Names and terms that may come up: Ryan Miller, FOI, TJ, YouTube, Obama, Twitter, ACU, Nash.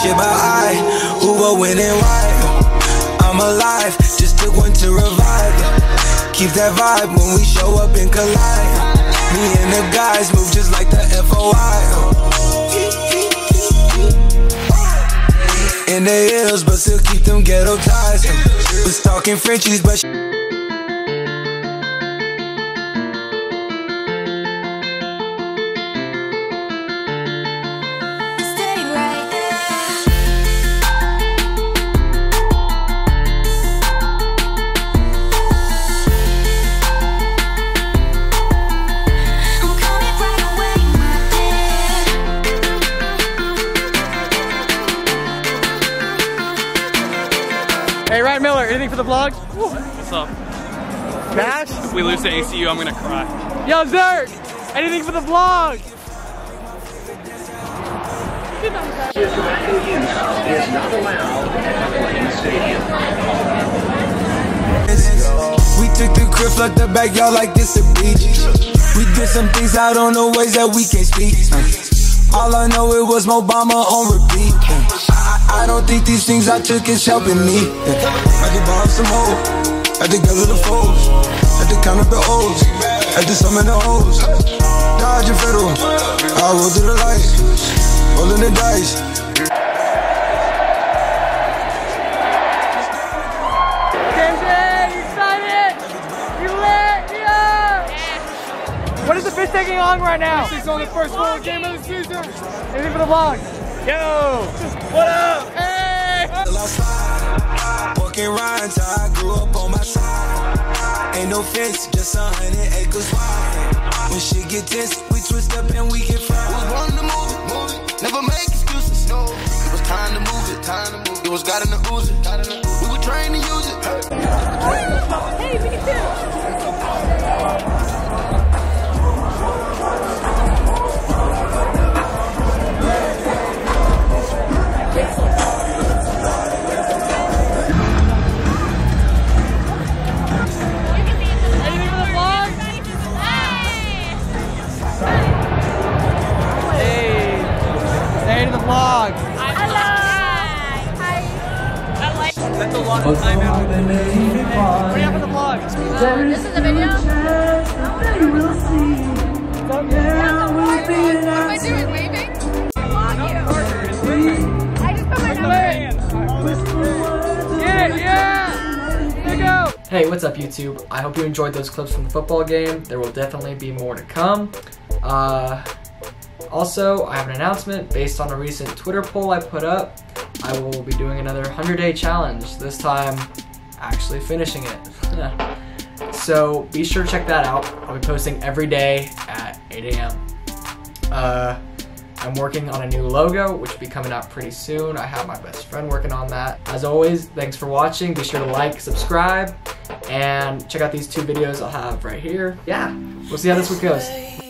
shit about I, who, what, when, and why. I'm alive, just took one to revive. Keep that vibe when we show up and collide. Me and the guys move just like the FOI. In the hills, but still keep them ghetto ties. Was talking Frenchies, but hey, Ryan Miller, anything for the vlog? What's up? Nash? If we lose to ACU, I'm gonna cry. Yo, Zerk! Anything for the vlog? Is not allowed at stadium. We took the crib, like the backyard, like this a beach. We did some things I don't know ways that we can't speak. All I know it was Obama on repeat. I don't think these things I took is helping me. I could borrow some hope. I could gather the foes. I could count up the O's. I could summon the O's. Dodging federal. I roll through the lights. Rolling the dice. TJ, you excited? You lit? Yeah. What is the fish taking on right now? This is on the first world game of the season. Anything for the vlog? Yo, what up? Hey! Walking Ryan till I grew up on my side. Ain't no fence, just 100 acres wide. When shit get tense, we twist up and we get fried. We wanted to move it, never make excuses. No, it was time to move it, It was got in the ooze. We were trained to use it. Hey, we can do it. This is the video? You will see. What am I doing? Waving? I just put my number. Yeah, yeah! There you go! Hey, what's up YouTube? I hope you enjoyed those clips from the football game. There will definitely be more to come. Also, I have an announcement based on a recent Twitter poll I put up. I will be doing another 100-day challenge, this time actually finishing it. So be sure to check that out. I'll be posting every day at 8 a.m. I'm working on a new logo, which will be coming out pretty soon. I have my best friend working on that. As always, thanks for watching. Be sure to like, subscribe, and check out these two videos I'll have right here. Yeah, we'll see how this week goes.